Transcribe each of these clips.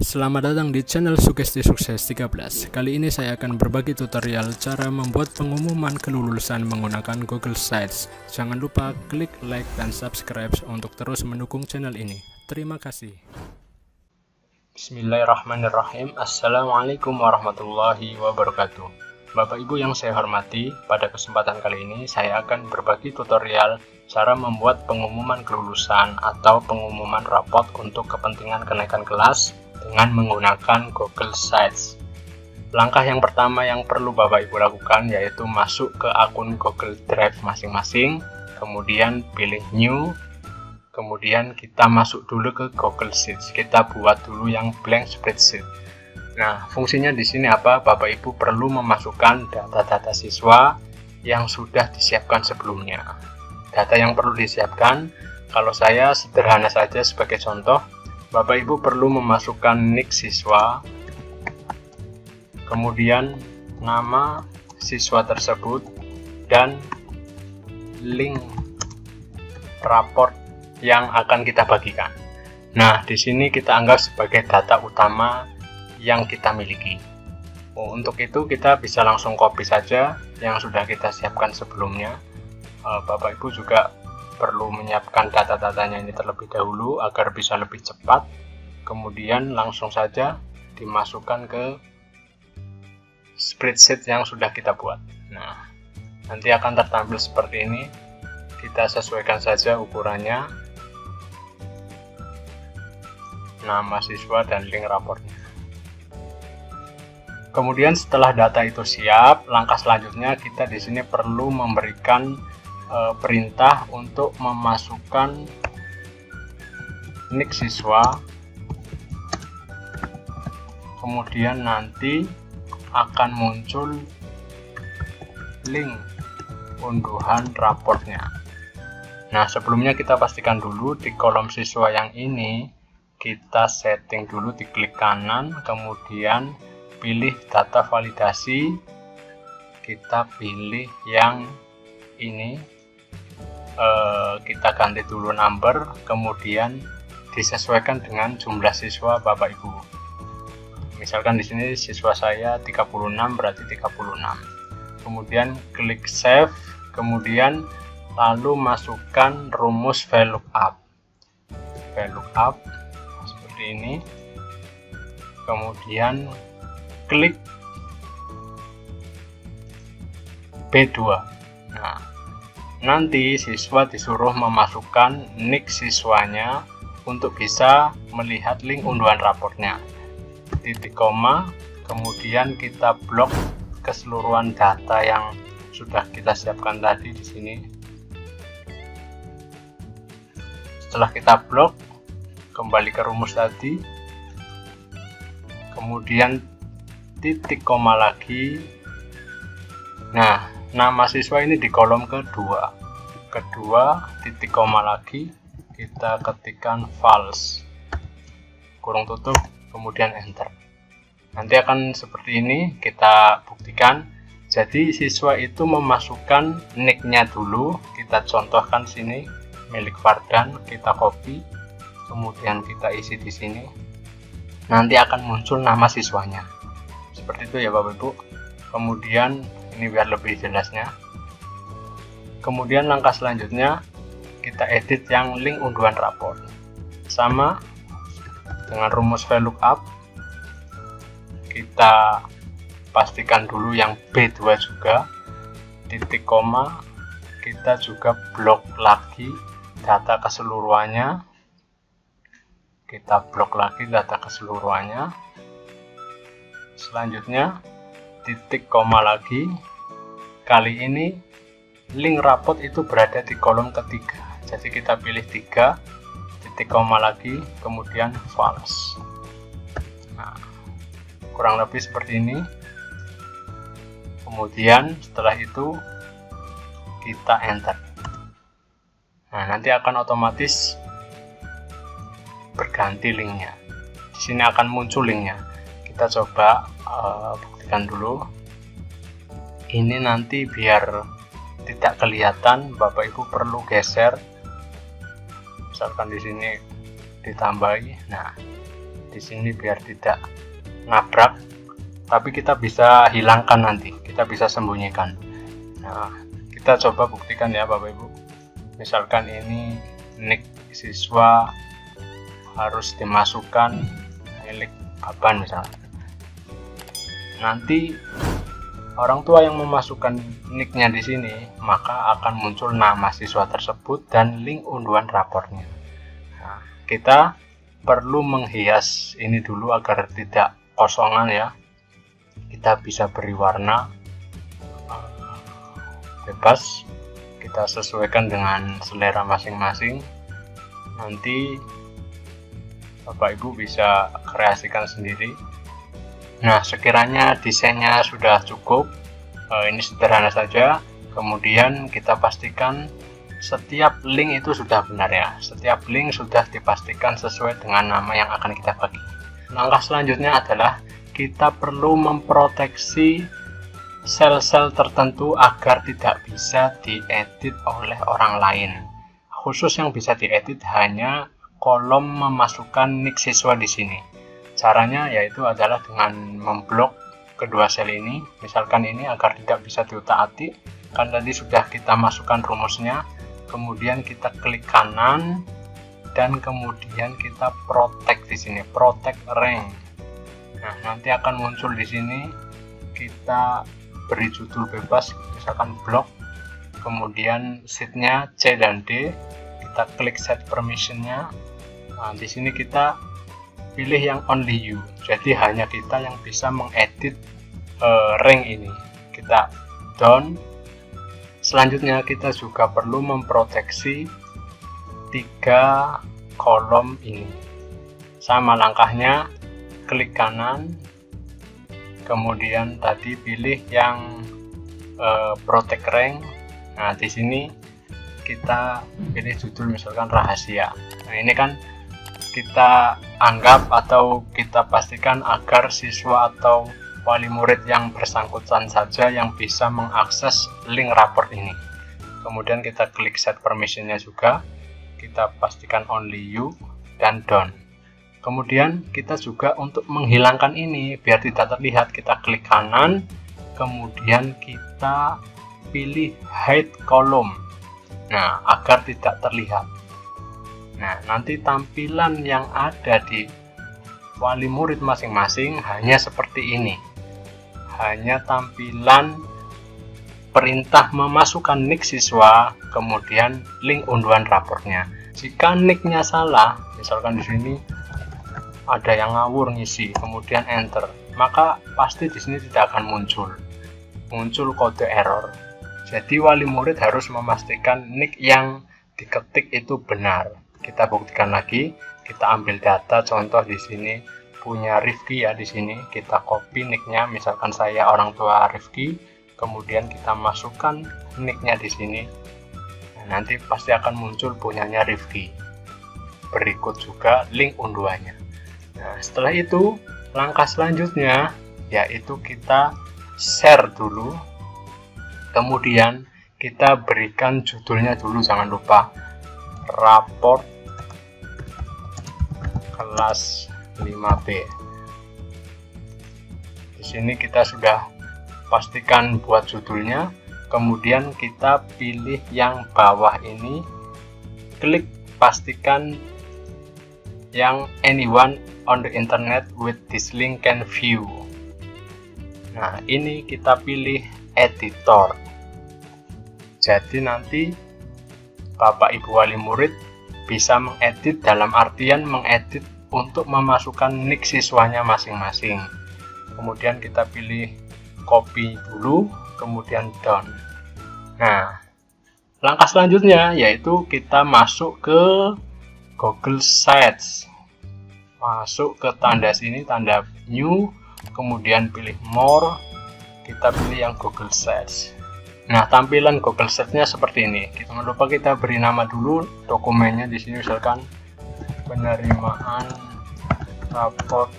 Selamat datang di channel Sugesti Sukses 13. Kali ini saya akan berbagi tutorial cara membuat pengumuman kelulusan menggunakan Google Sheets. Jangan lupa klik like dan subscribe untuk terus mendukung channel ini. Terima kasih. Bismillahirrahmanirrahim. Assalamualaikum warahmatullahi wabarakatuh. Bapak Ibu yang saya hormati, pada kesempatan kali ini saya akan berbagi tutorial cara membuat pengumuman kelulusan atau pengumuman raport untuk kepentingan kenaikan kelas dengan menggunakan Google Sheets. Langkah yang pertama yang perlu Bapak Ibu lakukan yaitu masuk ke akun Google Drive masing-masing, kemudian pilih New, kemudian kita masuk dulu ke Google Sheets. Kita buat dulu yang blank spreadsheet. Nah, fungsinya di sini apa? Bapak Ibu perlu memasukkan data-data siswa yang sudah disiapkan sebelumnya. Data yang perlu disiapkan, kalau saya sederhana saja sebagai contoh, Bapak Ibu perlu memasukkan NIK siswa, kemudian nama siswa tersebut, dan link raport yang akan kita bagikan. Nah, di sini kita anggap sebagai data utama yang kita miliki. Untuk itu kita bisa langsung copy saja yang sudah kita siapkan sebelumnya. Bapak Ibu juga perlu menyiapkan data-datanya ini terlebih dahulu agar bisa lebih cepat, kemudian langsung saja dimasukkan ke spreadsheet yang sudah kita buat. Nah, nanti akan tertampil seperti ini. Kita sesuaikan saja ukurannya, nama siswa, dan link raportnya. Kemudian setelah data itu siap, langkah selanjutnya kita di sini perlu memberikan perintah untuk memasukkan NIK siswa, kemudian nanti akan muncul link unduhan raportnya. Nah, sebelumnya kita pastikan dulu di kolom siswa yang ini kita setting dulu, di klik kanan, kemudian pilih data validasi, kita pilih yang ini. Kita ganti dulu number, kemudian disesuaikan dengan jumlah siswa Bapak Ibu. Misalkan di sini siswa saya 36, berarti 36. Kemudian klik save, kemudian lalu masukkan rumus VLOOKUP. VLOOKUP seperti ini. Kemudian klik B2. Nah, nanti siswa disuruh memasukkan NIK siswanya untuk bisa melihat link unduhan raportnya. Titik koma, kemudian kita blok keseluruhan data yang sudah kita siapkan tadi di sini. Setelah kita blok, kembali ke rumus tadi, kemudian titik koma lagi. Nah, nama siswa ini di kolom kedua, titik koma lagi, kita ketikkan false, kurung tutup, kemudian enter. Nanti akan seperti ini, kita buktikan. Jadi siswa itu memasukkan nicknya dulu, kita contohkan sini milik Fardan, kita copy, kemudian kita isi di sini. Nanti akan muncul nama siswanya seperti itu ya Bapak Ibu. Kemudian ini biar lebih jelasnya, kemudian langkah selanjutnya kita edit yang link unduhan rapor, sama dengan rumus VLOOKUP. Kita pastikan dulu yang B2 juga, titik koma, kita juga blok lagi data keseluruhannya, selanjutnya titik koma lagi. Kali ini link raport itu berada di kolom ketiga, jadi kita pilih 3, titik koma lagi, kemudian false. Nah, kurang lebih seperti ini. Kemudian setelah itu kita enter. Nah, nanti akan otomatis berganti linknya. Di sini akan muncul linknya. Kita coba buktikan dulu. Ini nanti biar tidak kelihatan, Bapak Ibu perlu geser. Misalkan di sini ditambahi. Nah, di sini biar tidak nabrak, tapi kita bisa hilangkan nanti, kita bisa sembunyikan. Nah, kita coba buktikan ya Bapak Ibu. Misalkan ini nik siswa harus dimasukkan milik Baban misalnya. Nanti orang tua yang memasukkan nicknya di sini, maka akan muncul nama siswa tersebut dan link unduhan rapornya. Nah, kita perlu menghias ini dulu agar tidak kosongan ya. Kita bisa beri warna bebas, kita sesuaikan dengan selera masing-masing. Nanti Bapak Ibu bisa kreasikan sendiri. Nah, sekiranya desainnya sudah cukup, ini sederhana saja. Kemudian kita pastikan setiap link itu sudah benar ya, setiap link sudah dipastikan sesuai dengan nama yang akan kita bagi. Langkah selanjutnya adalah kita perlu memproteksi sel-sel tertentu agar tidak bisa diedit oleh orang lain. Khusus yang bisa diedit hanya kolom memasukkan nik siswa di sini. Caranya yaitu adalah dengan memblok kedua sel ini, misalkan ini, agar tidak bisa diutak-atik. Kan tadi sudah kita masukkan rumusnya, kemudian kita klik kanan dan kemudian kita protect di sini, protect rank. Nah, nanti akan muncul di sini, kita beri judul bebas, misalkan blok, kemudian sheetnya C dan D, kita klik set permissionnya. Nah, di sini kita pilih yang only you, jadi hanya kita yang bisa mengedit rank ini. Kita down. Selanjutnya kita juga perlu memproteksi 3 kolom ini. Sama langkahnya, klik kanan, kemudian tadi pilih yang protect rank. Nah, di sini kita pilih judul misalkan rahasia. Nah, ini kan kita anggap atau kita pastikan agar siswa atau wali murid yang bersangkutan saja yang bisa mengakses link rapor ini. Kemudian kita klik set permissionnya juga, kita pastikan only you dan done. Kemudian kita juga untuk menghilangkan ini biar tidak terlihat, kita klik kanan, kemudian kita pilih hide column. Nah, agar tidak terlihat. Nah, nanti tampilan yang ada di wali murid masing-masing hanya seperti ini. Hanya tampilan perintah memasukkan nik siswa, kemudian link unduhan rapornya. Jika niknya salah, misalkan di sini ada yang ngawur ngisi, kemudian enter, maka pasti di sini tidak akan muncul kode error. Jadi wali murid harus memastikan nik yang diketik itu benar. Kita buktikan lagi, kita ambil data contoh di sini punya Rifki ya, di sini kita copy nicknya, misalkan saya orang tua Rifki, kemudian kita masukkan nicknya di sini. Nah, nanti pasti akan muncul punyanya Rifki. Berikut juga link unduhannya. Nah, setelah itu langkah selanjutnya yaitu kita share dulu, kemudian kita berikan judulnya dulu, jangan lupa rapor kelas 5B. Di sini kita sudah pastikan buat judulnya, kemudian kita pilih yang bawah ini, klik pastikan yang anyone on the internet with this link can view. Nah, ini kita pilih editor. Jadi nanti Bapak Ibu wali murid bisa mengedit, dalam artian mengedit untuk memasukkan nik siswanya masing-masing. Kemudian kita pilih copy dulu, kemudian down. Nah, langkah selanjutnya yaitu kita masuk ke Google Sheets. Masuk ke tanda sini, tanda new, kemudian pilih more, kita pilih yang Google Sheets. Nah, tampilan Google Sheets-nya seperti ini. Jangan lupa kita beri nama dulu dokumennya di sini, misalkan penerimaan rapor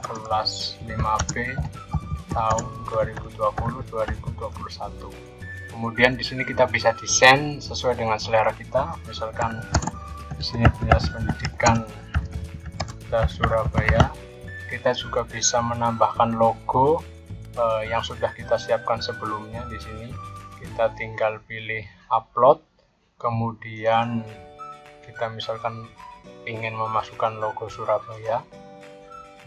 kelas 5B tahun 2020-2021. Kemudian di sini kita bisa desain sesuai dengan selera kita. Misalkan di sini dinas pendidikan Kota Surabaya. Kita juga bisa menambahkan logo yang sudah kita siapkan sebelumnya. Di sini kita tinggal pilih upload, kemudian kita misalkan ingin memasukkan logo Surabaya,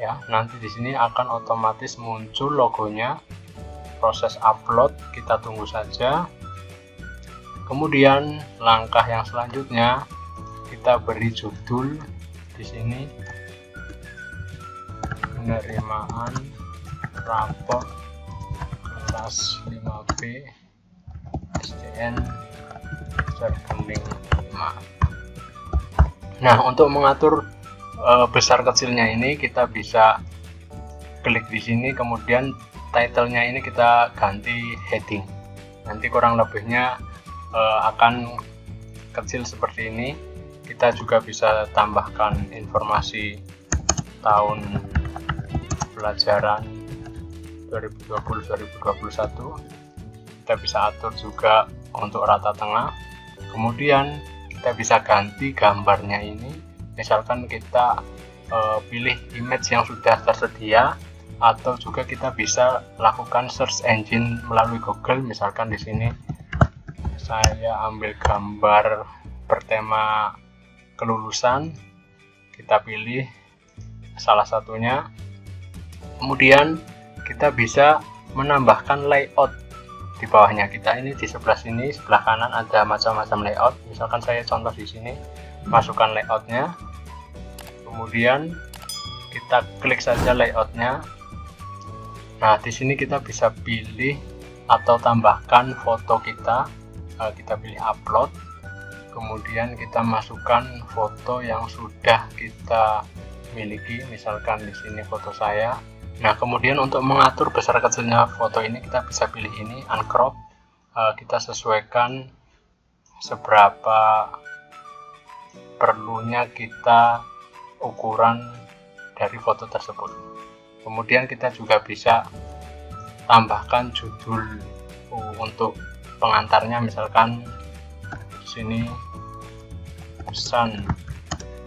ya, nanti di sini akan otomatis muncul logonya. Proses upload kita tunggu saja. Kemudian langkah yang selanjutnya kita beri judul di sini penerimaan rapor kelas 5B SDN Serkening 5. Nah, untuk mengatur besar kecilnya ini kita bisa klik di sini, kemudian title-nya ini kita ganti heading. Nanti kurang lebihnya akan kecil seperti ini. Kita juga bisa tambahkan informasi tahun pelajaran 2020-2021. Kita bisa atur juga untuk rata tengah. Kemudian kita bisa ganti gambarnya ini. Misalkan kita pilih image yang sudah tersedia, atau juga kita bisa lakukan search engine melalui Google. Misalkan di sini saya ambil gambar bertema kelulusan, kita pilih salah satunya. Kemudian kita bisa menambahkan layout di bawahnya. Kita ini di sebelah sini, sebelah kanan ada macam-macam layout. Misalkan saya contoh di sini, masukkan layoutnya, kemudian kita klik saja layoutnya. Nah, di sini kita bisa pilih atau tambahkan foto kita. Kita pilih upload, kemudian kita masukkan foto yang sudah kita miliki. Misalkan di sini foto saya. Nah, kemudian untuk mengatur besar kecilnya foto ini kita bisa pilih ini uncrop. Kita sesuaikan seberapa perlunya kita ukuran dari foto tersebut. Kemudian kita juga bisa tambahkan judul untuk pengantarnya. Misalkan di sini pesan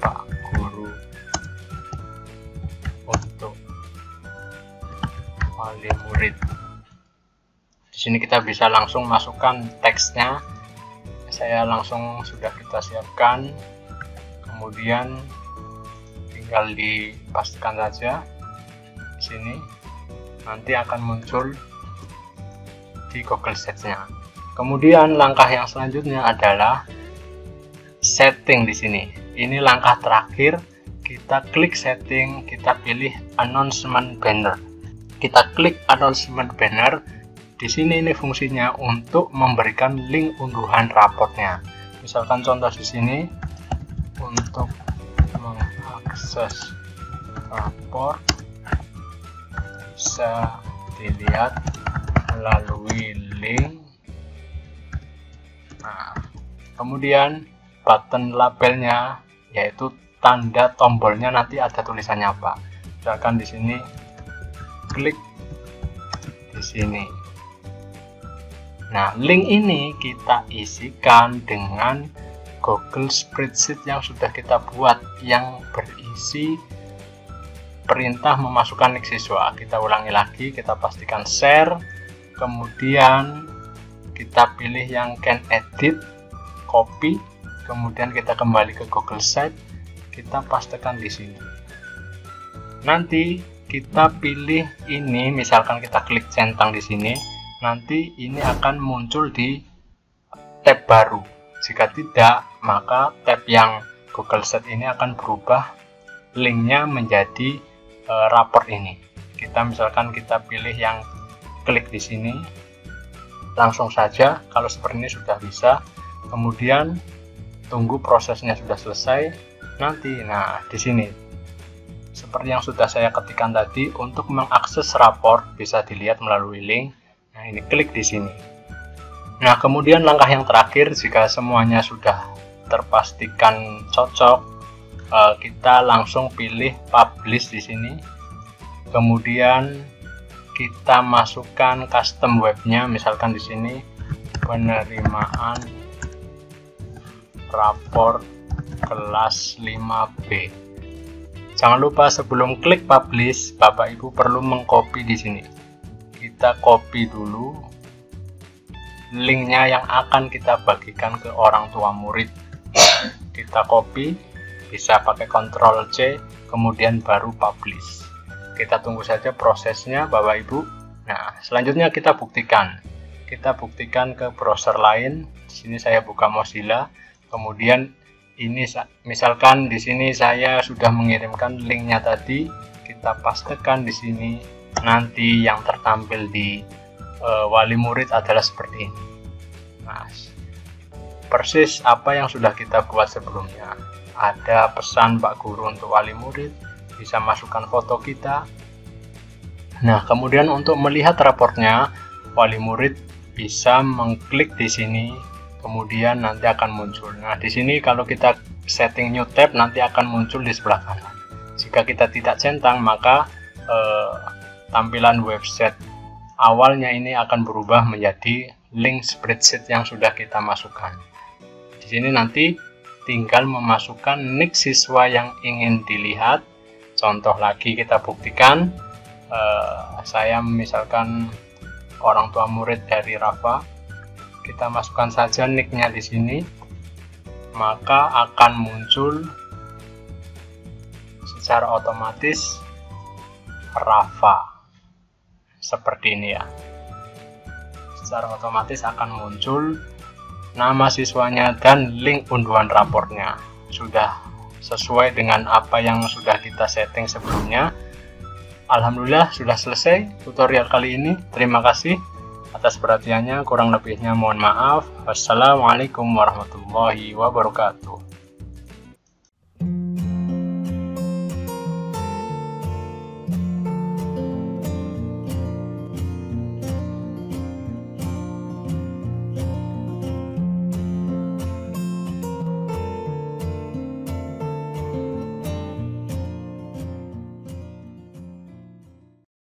Pak Guru untuk wali murid. Di sini kita bisa langsung masukkan teksnya. Saya langsung sudah kita siapkan, kemudian tinggal dipastikan saja. Di sini nanti akan muncul di Google Sheets-nya. Kemudian langkah yang selanjutnya adalah setting di sini. Ini langkah terakhir. Kita klik setting, kita pilih announcement banner. Kita klik announcement banner. Di sini ini fungsinya untuk memberikan link ungguhan raportnya. Misalkan contoh di sini untuk mengakses rapor bisa dilihat melalui link. Nah, kemudian button labelnya, yaitu tanda tombolnya, nanti ada tulisannya apa. Misalkan di sini klik di sini. Nah, link ini kita isikan dengan Google Spreadsheet yang sudah kita buat, yang berisi perintah memasukkan nik siswa. Kita ulangi lagi, kita pastikan share, kemudian kita pilih yang can edit, copy, kemudian kita kembali ke Google Sheets, kita pastikan di sini. Nanti kita pilih ini, misalkan kita klik centang di sini, nanti ini akan muncul di tab baru. Jika tidak, maka tab yang Google Sheet ini akan berubah linknya menjadi rapor ini. Kita misalkan kita pilih yang klik di sini, langsung saja kalau seperti ini sudah bisa. Kemudian tunggu prosesnya sudah selesai nanti. Nah, di sini seperti yang sudah saya ketikkan tadi, untuk mengakses rapor bisa dilihat melalui link. Nah, ini klik di sini. Nah, kemudian langkah yang terakhir, jika semuanya sudah terpastikan cocok, kita langsung pilih publish di sini. Kemudian kita masukkan custom webnya. Misalkan di sini penerimaan rapor kelas 5B. Jangan lupa sebelum klik publish, Bapak Ibu perlu mengcopy di sini. Kita copy dulu linknya yang akan kita bagikan ke orang tua murid. Kita copy, bisa pakai Ctrl C, kemudian baru publish. Kita tunggu saja prosesnya, Bapak Ibu. Nah, selanjutnya kita buktikan. Kita buktikan ke browser lain. Di sini saya buka Mozilla. Kemudian ini misalkan di sini saya sudah mengirimkan linknya tadi. Kita pastekan di sini. Nanti yang tertampil di wali murid adalah seperti ini. Nah, persis apa yang sudah kita buat sebelumnya. Ada pesan Pak Guru untuk wali murid. Bisa masukkan foto kita. Nah, kemudian untuk melihat raportnya, wali murid bisa mengklik di sini. Kemudian nanti akan muncul. Nah, di sini kalau kita setting new tab nanti akan muncul di sebelah kanan. Jika kita tidak centang maka tampilan website awalnya ini akan berubah menjadi link spreadsheet yang sudah kita masukkan. Di sini nanti tinggal memasukkan nik siswa yang ingin dilihat. Contoh lagi kita buktikan. Saya misalkan orang tua murid dari Rafa. Kita masukkan saja nicknya di sini, maka akan muncul secara otomatis Rafa seperti ini ya. Secara otomatis akan muncul nama siswanya dan link unduhan raportnya. Sudah sesuai dengan apa yang sudah kita setting sebelumnya. Alhamdulillah sudah selesai tutorial kali ini. Terima kasih atas perhatiannya, kurang lebihnya mohon maaf. Wassalamualaikum warahmatullahi wabarakatuh.